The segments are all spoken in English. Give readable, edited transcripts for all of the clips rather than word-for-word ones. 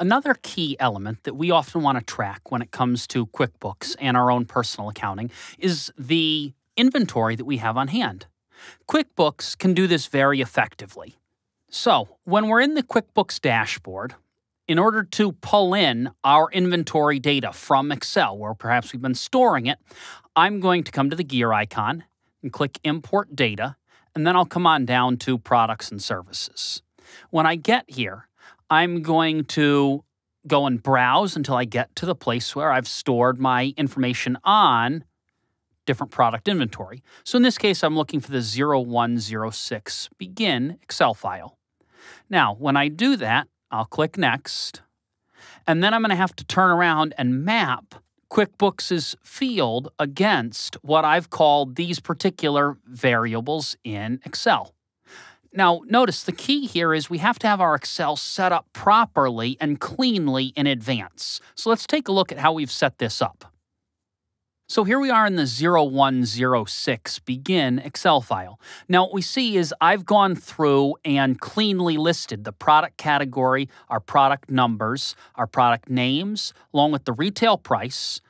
Another key element that we often want to track when it comes to QuickBooks and our own personal accounting is the inventory that we have on hand. QuickBooks can do this very effectively. So, when we're in the QuickBooks dashboard, in order to pull in our inventory data from Excel, where perhaps we've been storing it, I'm going to come to the gear icon and click Import Data, and then I'll come on down to Products and Services. When I get here, I'm going to go and browse until I get to the place where I've stored my information on different product inventory. So in this case, I'm looking for the 0106 Begin Excel file. Now, when I do that, I'll click Next, and then I'm going to have to turn around and map QuickBooks' field against what I've called these particular variables in Excel. Now, notice the key here is we have to have our Excel set up properly and cleanly in advance. So let's take a look at how we've set this up. So here we are in the 0106 Begin Excel file. Now, what we see is I've gone through and cleanly listed the product category, our product numbers, our product names, along with the retail price,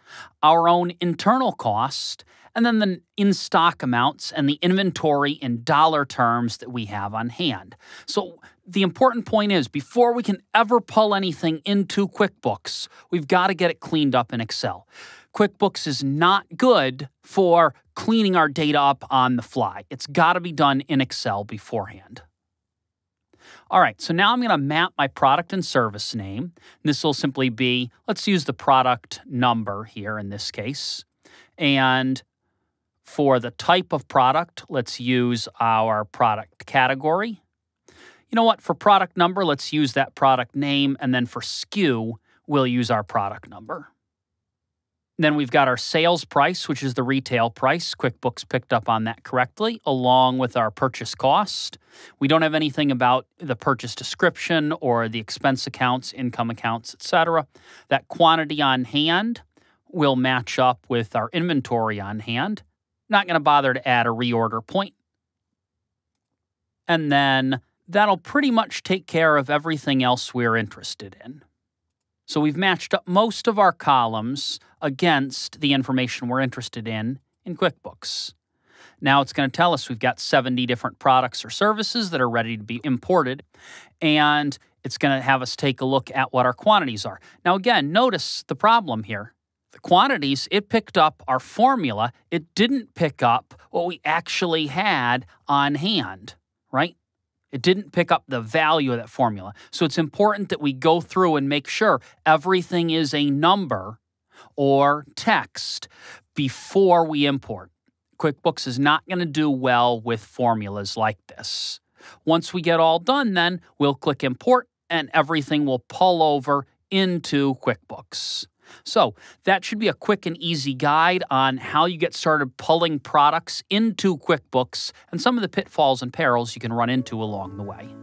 our own internal cost, and then the in-stock amounts and the inventory in dollar terms that we have on hand. So the important point is, before we can ever pull anything into QuickBooks, we've got to get it cleaned up in Excel. QuickBooks is not good for cleaning our data up on the fly. It's got to be done in Excel beforehand. All right, so now I'm going to map my product and service name. This will simply be, let's use the product number here in this case. And for the type of product, let's use our product category. You know what? For product number, let's use that product name. And then for SKU, we'll use our product number. Then we've got our sales price, which is the retail price. QuickBooks picked up on that correctly, along with our purchase cost. We don't have anything about the purchase description or the expense accounts, income accounts, etc. That quantity on hand will match up with our inventory on hand. Not going to bother to add a reorder point. And then that'll pretty much take care of everything else we're interested in. So we've matched up most of our columns against the information we're interested in QuickBooks. Now it's going to tell us we've got 70 different products or services that are ready to be imported, and it's going to have us take a look at what our quantities are. Now again, notice the problem here. The quantities, it picked up our formula. It didn't pick up what we actually had on hand, right? It didn't pick up the value of that formula. So it's important that we go through and make sure everything is a number or text before we import. QuickBooks is not going to do well with formulas like this. Once we get all done, then we'll click Import, and everything will pull over into QuickBooks. So that should be a quick and easy guide on how you get started pulling products into QuickBooks and some of the pitfalls and perils you can run into along the way.